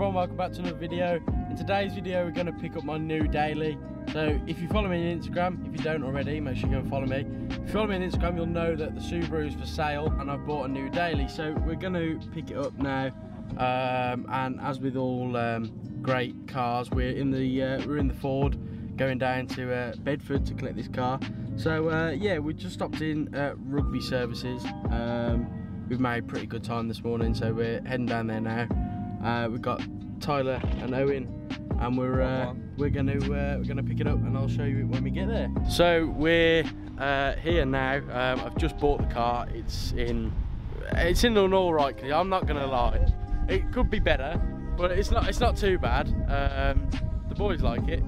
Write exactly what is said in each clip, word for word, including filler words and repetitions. everyone, welcome back to another video. In today's video we're going to pick up my new daily. So if you follow me on Instagram, if you don't already, make sure you go and follow me. If you follow me on Instagram, you'll know that the Subaru is for sale and I've bought a new daily. So we're going to pick it up now, um, and as with all um, great cars, we're in the uh, we're in the Ford, going down to uh, Bedford to collect this car. So uh, yeah, we just stopped in at Rugby Services. Um, we've made pretty good time this morning, so we're heading down there now. Uh, we've got Tyler and Owen, and we're uh, we're going to uh, we're going to pick it up, and I'll show you it when we get there. So we're uh, here now. Um, I've just bought the car. It's in it's in an all right condition. I'm not going to lie. It could be better, but it's not it's not too bad. Um, the boys like it.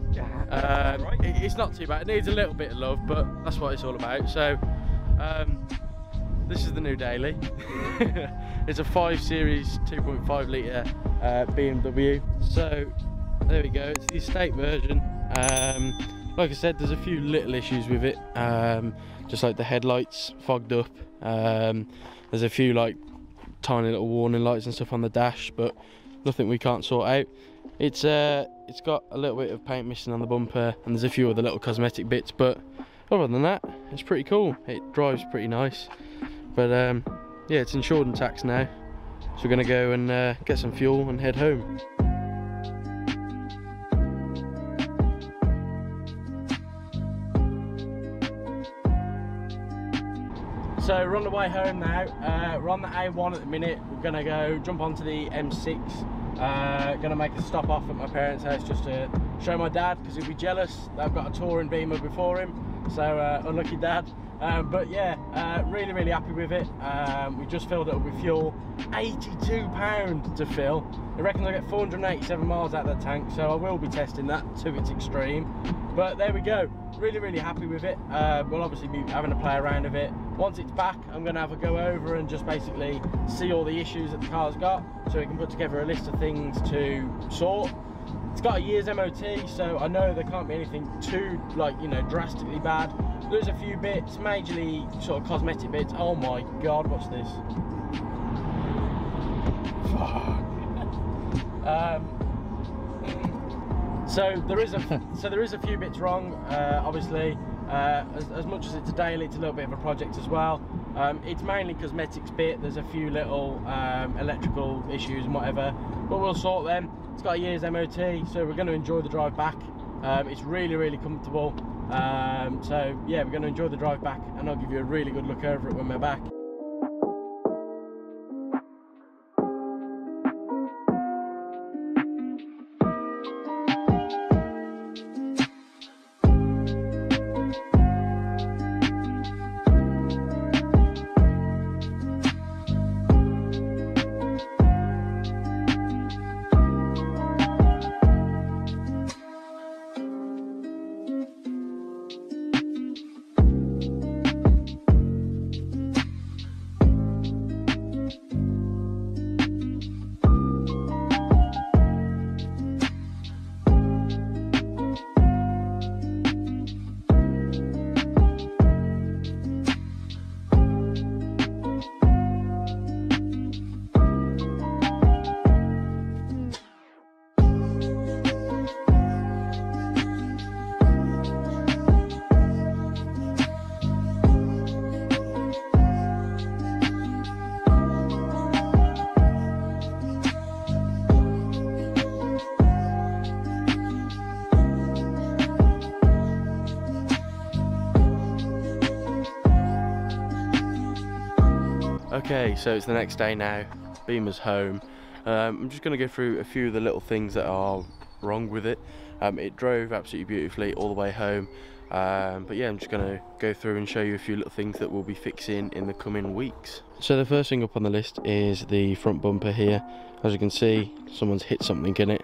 Um, it. It's not too bad. It needs a little bit of love, but that's what it's all about. So. Um, This is the new daily. It's a five series two point five litre uh, B M W. So there we go, it's the estate version. Um, like I said, there's a few little issues with it. Um, just like the headlights fogged up. Um, there's a few like tiny little warning lights and stuff on the dash, but nothing we can't sort out. It's uh, It's got a little bit of paint missing on the bumper, and there's a few other little cosmetic bits, but other than that, it's pretty cool. It drives pretty nice. But um, yeah, it's insured and taxed now, so we're going to go and uh, get some fuel and head home. So we're on the way home now. Uh, we're on the A one at the minute. We're going to go jump onto the M six, uh, going to make a stop off at my parents' house just to show my dad, because he'll be jealous that I've got a touring Beamer before him. So uh, unlucky dad. Um, but yeah, uh, really, really happy with it. Um, we just filled it up with fuel, eighty-two pounds to fill. I reckon I get four hundred and eighty-seven miles out of the tank, so I will be testing that to its extreme. But there we go, really, really happy with it. Uh, we'll obviously be having a play around with it. Once it's back, I'm gonna have a go over and just basically see all the issues that the car's got, so we can put together a list of things to sort. It's got a year's M O T, so I know there can't be anything too, like, you know, drastically bad. There's a few bits, majorly sort of cosmetic bits. Oh my god, what's this? Fuck. um, so there is a so there is a few bits wrong. Uh, obviously, uh, as, as much as it's a daily, it's a little bit of a project as well. Um, it's mainly cosmetics bit. There's a few little um, electrical issues and whatever, but we'll sort them. It's got a year's M O T, so we're going to enjoy the drive back. Um, it's really, really comfortable. Um, so yeah, we're going to enjoy the drive back, and I'll give you a really good look over it when we're back. Okay, so it's the next day now, Beamer's home. Um, I'm just going to go through a few of the little things that are wrong with it. Um, it drove absolutely beautifully all the way home, um, but yeah, I'm just going to go through and show you a few little things that we'll be fixing in the coming weeks. So the first thing up on the list is the front bumper here. As you can see, someone's hit something in it,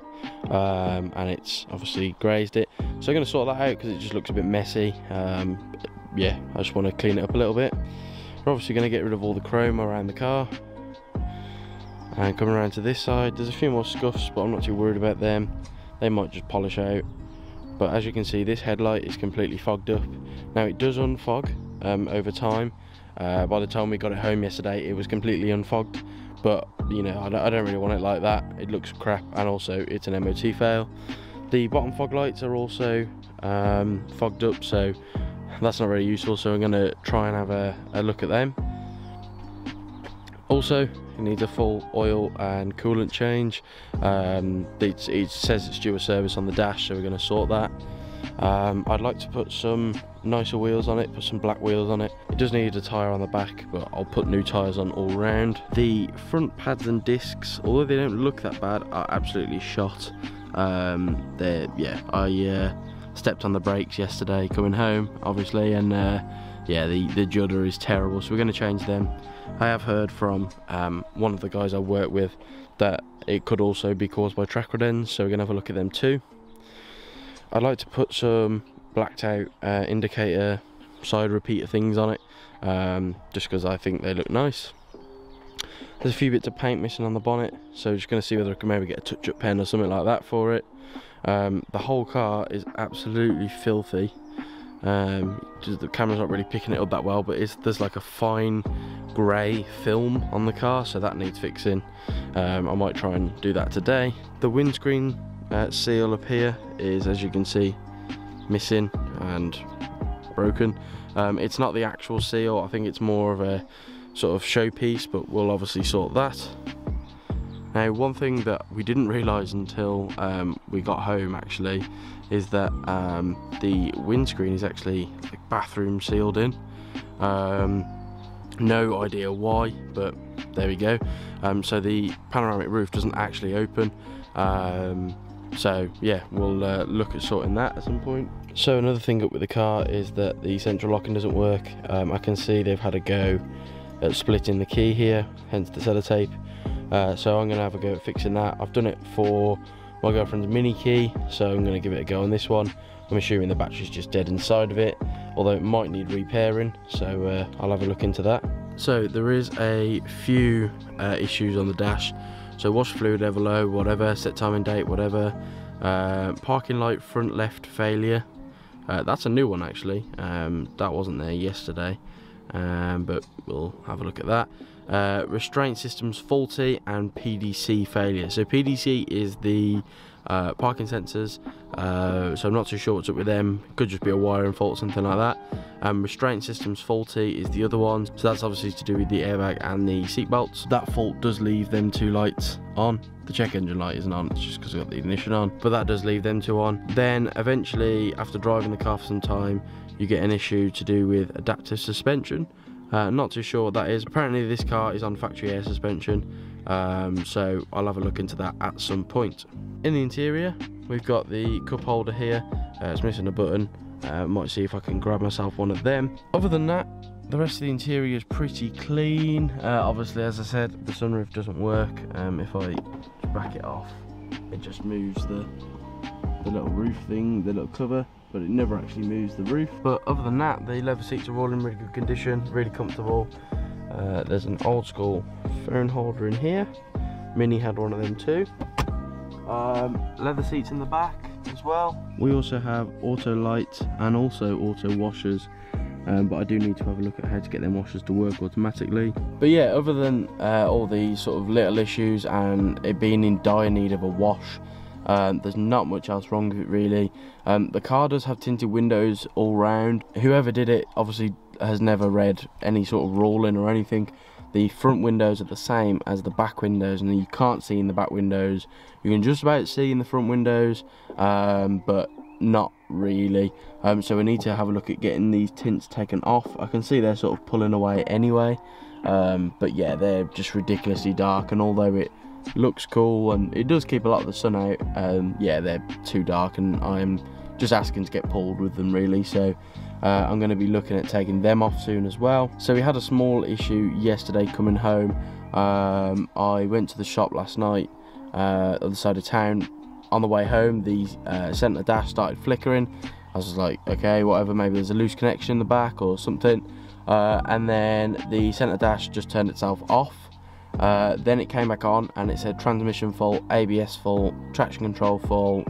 um, and it's obviously grazed it. So I'm going to sort that out because it just looks a bit messy. Um, yeah, I just want to clean it up a little bit. We're obviously going to get rid of all the chrome around the car, and coming around to this side, there's a few more scuffs, but I'm not too worried about them. They might just polish out. But as you can see, this headlight is completely fogged up. Now it does unfog um, over time. Uh, by the time we got it home yesterday, it was completely unfogged, but you know, I don't, I don't really want it like that. It looks crap, and also it's an M O T fail. The bottom fog lights are also um, fogged up, so that's not really useful, so I'm going to try and have a, a look at them. Also, it needs a full oil and coolant change. Um, it, it says it's due a service on the dash, so we're going to sort that. Um, I'd like to put some nicer wheels on it, put some black wheels on it. It does need a tyre on the back, but I'll put new tyres on all round. The front pads and discs, although they don't look that bad, are absolutely shot. Um, they're, yeah, I uh, stepped on the brakes yesterday coming home, obviously, and uh, yeah, the, the judder is terrible, so we're going to change them. I have heard from um, one of the guys I work with that it could also be caused by track rod ends, so we're going to have a look at them too. I'd like to put some blacked out uh, indicator side repeater things on it, um, just because I think they look nice. There's a few bits of paint missing on the bonnet, so just going to see whether I can maybe get a touch-up pen or something like that for it. Um, the whole car is absolutely filthy. Um, just the camera's not really picking it up that well, but it's, there's like a fine grey film on the car, so that needs fixing. Um, I might try and do that today. The windscreen uh, seal up here is, as you can see, missing and broken. Um, it's not the actual seal, I think it's more of a sort of showpiece, but we'll obviously sort that. Now, one thing that we didn't realise until um, we got home actually is that um, the windscreen is actually like bathroom sealed in. Um, no idea why, but there we go. Um, so the panoramic roof doesn't actually open. Um, so yeah, we'll uh, look at sorting that at some point. So another thing up with the car is that the central locking doesn't work. Um, I can see they've had a go at splitting the key here, hence the sellotape. Uh, so I'm going to have a go at fixing that. I've done it for my girlfriend's mini key, so I'm going to give it a go on this one. I'm assuming the battery's just dead inside of it, although it might need repairing, so uh, I'll have a look into that. So there is a few uh, issues on the dash. So wash fluid level low, whatever, set time and date, whatever. Uh, parking light front left failure. Uh, that's a new one actually, um, that wasn't there yesterday. Um, but we'll have a look at that. Uh, restraint systems faulty and P D C failure. So P D C is the uh, parking sensors, uh, so I'm not too sure what's up with them. Could just be a wiring fault, something like that. Um, restraint systems faulty is the other one, so that's obviously to do with the airbag and the seat belts. That fault does leave them two lights on. The check engine light isn't on, it's just because I've got the ignition on, but that does leave them two on. Then eventually, after driving the car for some time, you get an issue to do with adaptive suspension. Uh, not too sure what that is. Apparently this car is on factory air suspension, um, so I'll have a look into that at some point. In the interior, we've got the cup holder here. Uh, it's missing a button. Uh, might see if I can grab myself one of them. Other than that, the rest of the interior is pretty clean. Uh, obviously, as I said, the sunroof doesn't work. Um, if I back it off, it just moves the, the little roof thing, the little cover, but it never actually moves the roof. But other than that, the leather seats are all in really good condition, really comfortable. Uh, there's an old school phone holder in here. Mini had one of them too. Um, leather seats in the back as well. We also have auto lights and also auto washers, um, but I do need to have a look at how to get them washers to work automatically. But yeah, other than uh, all these sort of little issues and it being in dire need of a wash, Um, there's not much else wrong with it really. Um, the car does have tinted windows all round. Whoever did it obviously has never read any sort of ruling or anything. The front windows are the same as the back windows, and you can't see in the back windows. You can just about see in the front windows, um, but not really. Um, so we need to have a look at getting these tints taken off. I can see they're sort of pulling away anyway, um, but yeah, they're just ridiculously dark, and although it looks cool and it does keep a lot of the sun out, um yeah, they're too dark, and I'm just asking to get pulled with them really, so uh, I'm going to be looking at taking them off soon as well. So we had a small issue yesterday coming home. um I went to the shop last night, uh other side of town. On the way home, the uh, centre dash started flickering. I was like, okay, whatever, maybe there's a loose connection in the back or something. Uh and then the centre dash just turned itself off. Uh, then it came back on and it said transmission fault, A B S fault, traction control fault,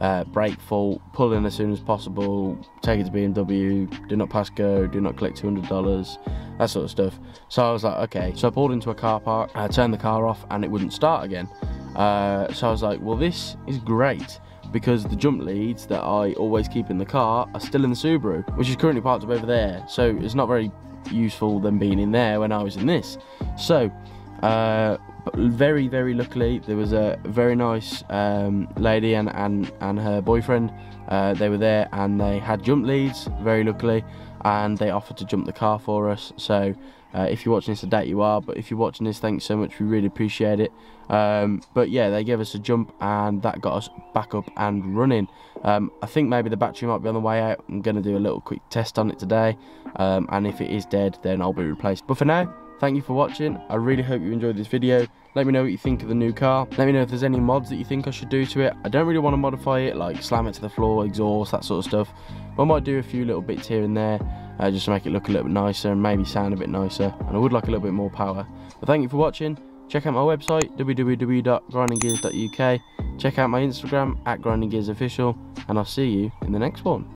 uh, brake fault, pull in as soon as possible, take it to B M W, do not pass go, do not collect two hundred dollars, that sort of stuff. So I was like, okay. So I pulled into a car park, I turned the car off and it wouldn't start again. Uh, so I was like, well, this is great, because the jump leads that I always keep in the car are still in the Subaru, which is currently parked up over there, so it's not very useful them being in there when I was in this. So uh, very very luckily there was a very nice um, lady and, and, and her boyfriend, uh, they were there and they had jump leads, very luckily, and they offered to jump the car for us. So uh, if you're watching this, I doubt you are, but if you're watching this, thanks so much, we really appreciate it. Um, but yeah, they gave us a jump and that got us back up and running. um, I think maybe the battery might be on the way out. I'm going to do a little quick test on it today, um, and if it is dead then I'll be replaced. But for now, thank you for watching. I really hope you enjoyed this video. Let me know what you think of the new car. Let me know if there's any mods that you think I should do to it. I don't really want to modify it, like slam it to the floor, exhaust, that sort of stuff. But I might do a few little bits here and there, uh, just to make it look a little bit nicer and maybe sound a bit nicer. And I would like a little bit more power. But thank you for watching. Check out my website, w w w dot grinding gears dot u k. Check out my Instagram, at grinding gears official. And I'll see you in the next one.